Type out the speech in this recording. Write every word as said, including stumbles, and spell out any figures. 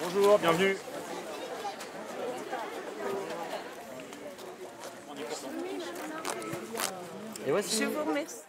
Bonjour, bienvenue. Et voici. Je vous remercie.